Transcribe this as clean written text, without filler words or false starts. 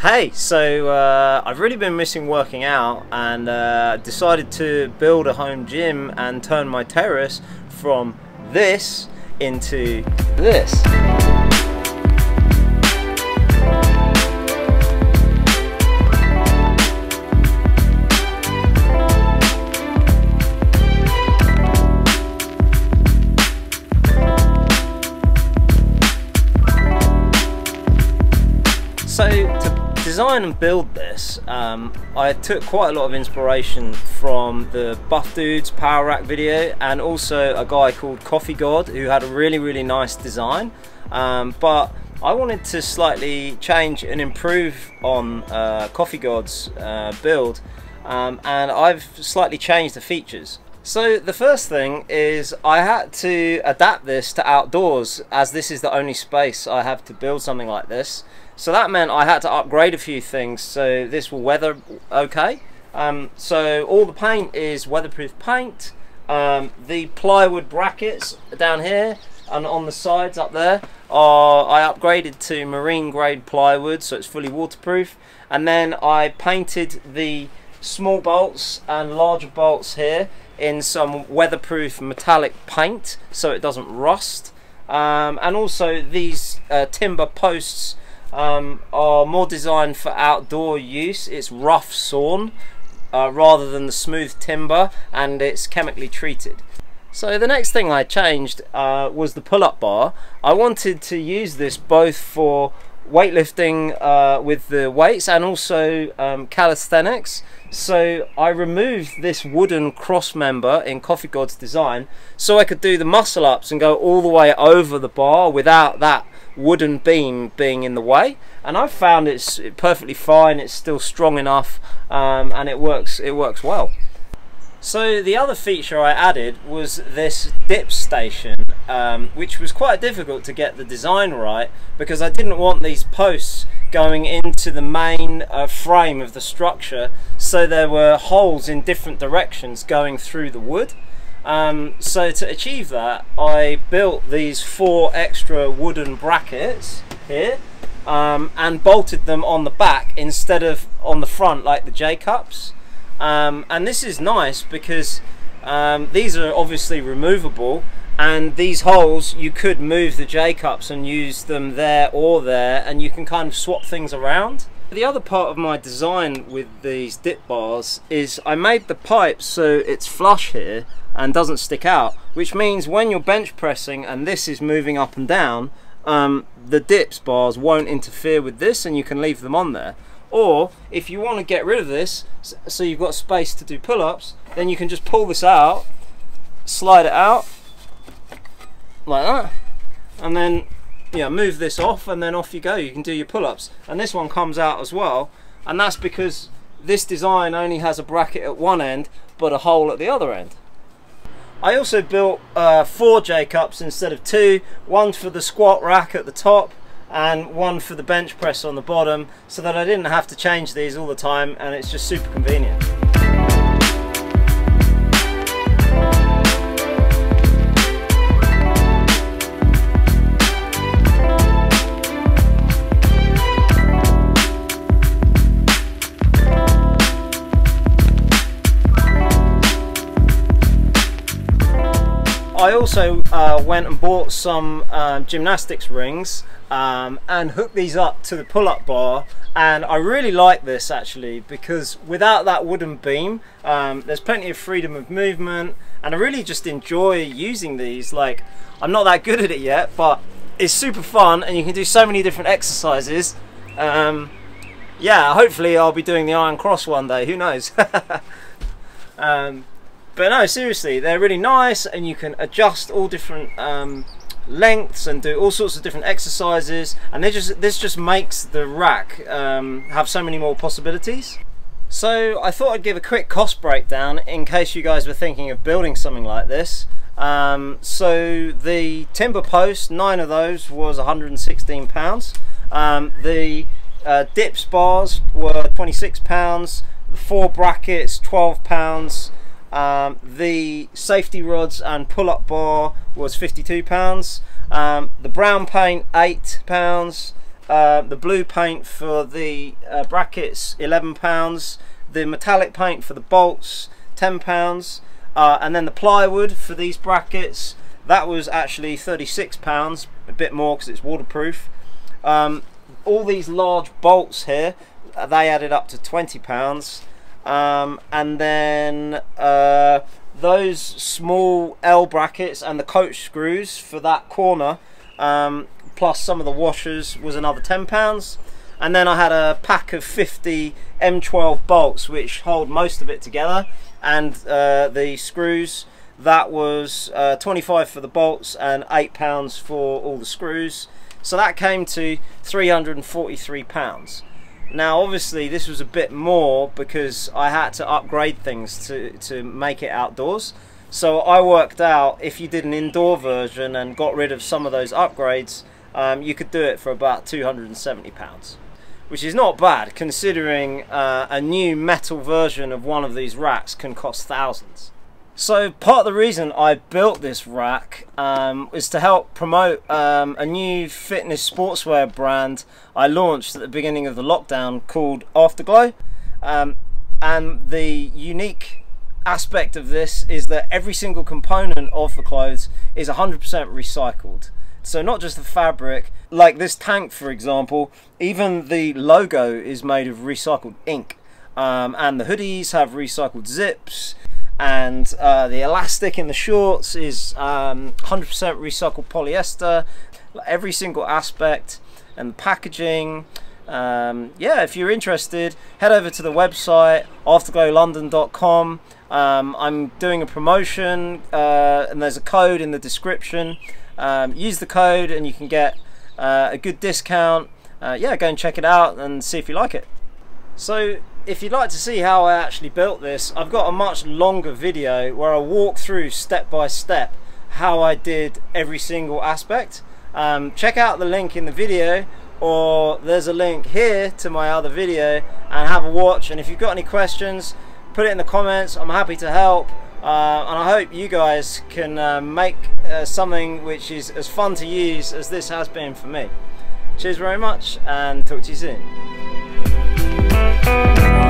Hey, so I've really been missing working out, and decided to build a home gym and turn my terrace from this into this. So to design and build this, I took quite a lot of inspiration from the Buff Dudes power rack video, and also a guy called Koffeegod who had a really nice design, but I wanted to slightly change and improve on Koffeegod's build, and I've slightly changed the features. So the first thing is I had to adapt this to outdoors, as this is the only space I have to build something like this. So that meant I had to upgrade a few things so this will weather okay. So all the paint is weatherproof paint. The plywood brackets down here and on the sides up there are, I upgraded to marine grade plywood, so it's fully waterproof. And then I painted the small bolts and larger bolts here in some weatherproof metallic paint so it doesn't rust, and also these timber posts are more designed for outdoor use. It's rough sawn rather than the smooth timber, and it's chemically treated. So the next thing I changed was the pull-up bar. I wanted to use this both for weightlifting with the weights and also calisthenics, so I removed this wooden cross member in Koffeegod's design so I could do the muscle ups and go all the way over the bar without that wooden beam being in the way, and I found it's perfectly fine. It's still strong enough, and it works well. So the other feature I added was this dip station, which was quite difficult to get the design right because I didn't want these posts going into the main frame of the structure, so there were holes in different directions going through the wood. So to achieve that, I built these 4 extra wooden brackets here, and bolted them on the back instead of on the front like the J-cups. And this is nice because these are obviously removable, and these holes you could move the J-cups and use them there or there, and you can kind of swap things around. The other part of my design with these dip bars is I made the pipe so it's flush here and doesn't stick out, which means when you're bench pressing and this is moving up and down, the dips bars won't interfere with this and you can leave them on there. Or if you want to get rid of this so you've got space to do pull-ups, then you can just pull this out, slide it out like that, and then move this off, and then off you go, you can do your pull-ups. And this one comes out as well, and that's because this design only has a bracket at one end but a hole at the other end. I also built 4 J-cups instead of 2, one for the squat rack at the top and one for the bench press on the bottom, so that I didn't have to change these all the time, and it's just super convenient. I also went and bought some gymnastics rings and hooked these up to the pull-up bar, and I really like this actually because without that wooden beam there's plenty of freedom of movement, and I really just enjoy using these. Like, I'm not that good at it yet, but it's super fun and you can do so many different exercises. Yeah, hopefully I'll be doing the Iron Cross one day, who knows. But no, seriously, they're really nice, and you can adjust all different lengths and do all sorts of different exercises, and this just makes the rack have so many more possibilities. So I thought I'd give a quick cost breakdown in case you guys were thinking of building something like this. So the timber post, 9 of those, was £116. The dips bars were £26. The 4 brackets, £12. The safety rods and pull-up bar was £52. The brown paint, £8. The blue paint for the brackets, £11. The metallic paint for the bolts, £10. And then the plywood for these brackets, that was actually £36, a bit more because it's waterproof. All these large bolts here, they added up to £20. And then those small L brackets and the coach screws for that corner, plus some of the washers, was another £10. And then I had a pack of 50 M12 bolts which hold most of it together, and the screws, that was £25 for the bolts and £8 for all the screws, so that came to £343. Now obviously this was a bit more because I had to upgrade things to make it outdoors, so I worked out if you did an indoor version and got rid of some of those upgrades, you could do it for about £270, which is not bad considering a new metal version of one of these racks can cost thousands. So part of the reason I built this rack is to help promote a new fitness sportswear brand I launched at the beginning of the lockdown called Afterglow. And the unique aspect of this is that every single component of the clothes is 100% recycled. So not just the fabric, like this tank for example, even the logo is made of recycled ink. And the hoodies have recycled zips. And the elastic in the shorts is 100% recycled polyester, every single aspect, and the packaging. Yeah, if you're interested, head over to the website, afterglowlondon.com. I'm doing a promotion, and there's a code in the description. Use the code and you can get a good discount. Yeah, go and check it out and see if you like it. So if you'd like to see how I actually built this, I've got a much longer video where I walk through step by step how I did every single aspect. Check out the link in the video, or there's a link here to my other video, and have a watch, and if you've got any questions, put it in the comments. I'm happy to help, and I hope you guys can make something which is as fun to use as this has been for me. Cheers very much and talk to you soon.